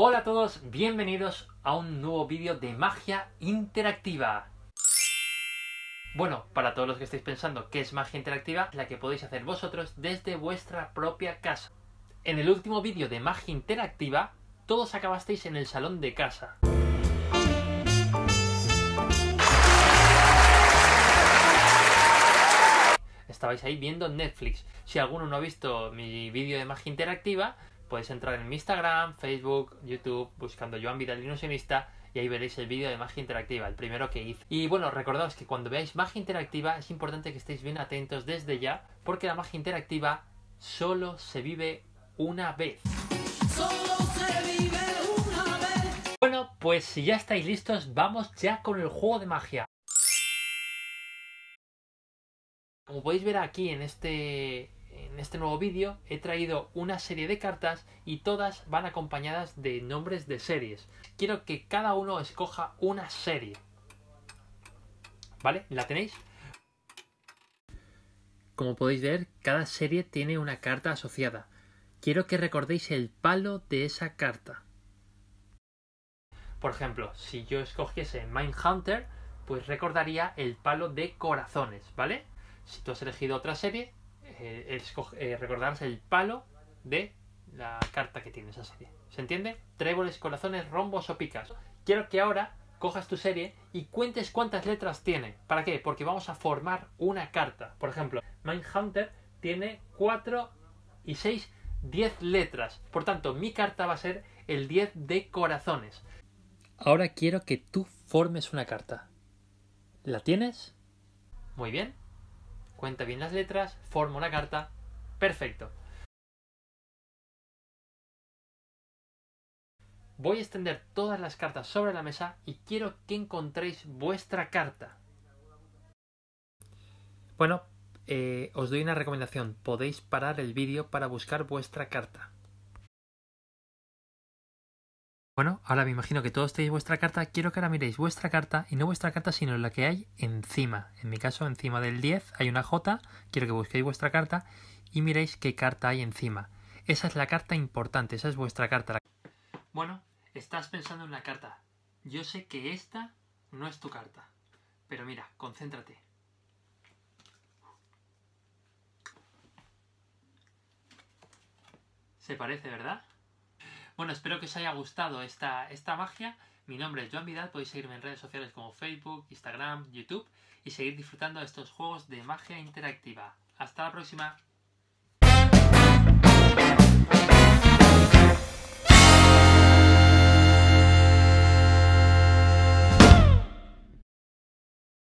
Hola a todos, bienvenidos a un nuevo vídeo de magia interactiva. Bueno, para todos los que estáis pensando qué es magia interactiva, la que podéis hacer vosotros desde vuestra propia casa. En el último vídeo de magia interactiva, todos acabasteis en el salón de casa. Estabais ahí viendo Netflix. Si alguno no ha visto mi vídeo de magia interactiva, podéis entrar en mi Instagram, Facebook, YouTube, buscando Joan Vidal Ilusionista y ahí veréis el vídeo de magia interactiva, el primero que hice. Y bueno, recordaos que cuando veáis magia interactiva es importante que estéis bien atentos desde ya, porque la magia interactiva solo se vive una vez. Bueno, pues si ya estáis listos, vamos ya con el juego de magia. Como podéis ver aquí en este nuevo vídeo he traído una serie de cartas y todas van acompañadas de nombres de series. Quiero que cada uno escoja una serie. ¿Vale? ¿La tenéis? Como podéis ver, cada serie tiene una carta asociada. Quiero que recordéis el palo de esa carta. Por ejemplo, si yo escogiese Mindhunter, pues recordaría el palo de corazones, ¿vale? Si tú has elegido otra serie, recordarás el palo de la carta que tiene esa serie. ¿Se entiende? Tréboles, corazones, rombos o picas. Quiero que ahora cojas tu serie y cuentes cuántas letras tiene. ¿Para qué? Porque vamos a formar una carta. Por ejemplo, Mindhunter tiene 4 y 6, 10 letras. Por tanto, mi carta va a ser el 10 de corazones. Ahora quiero que tú formes una carta. ¿La tienes? Muy bien. Cuenta bien las letras, forma una carta. Perfecto. Voy a extender todas las cartas sobre la mesa y quiero que encontréis vuestra carta. Bueno, os doy una recomendación. Podéis parar el vídeo para buscar vuestra carta. Bueno, ahora me imagino que todos tenéis vuestra carta. Quiero que ahora miréis vuestra carta, y no vuestra carta, sino la que hay encima. En mi caso, encima del 10 hay una J. Quiero que busquéis vuestra carta y miréis qué carta hay encima. Esa es la carta importante, esa es vuestra carta. Bueno, estás pensando en la carta. Yo sé que esta no es tu carta, pero mira, concéntrate. Se parece, ¿verdad? Bueno, espero que os haya gustado esta magia. Mi nombre es Joan Vidal, podéis seguirme en redes sociales como Facebook, Instagram, YouTube y seguir disfrutando de estos juegos de magia interactiva. ¡Hasta la próxima!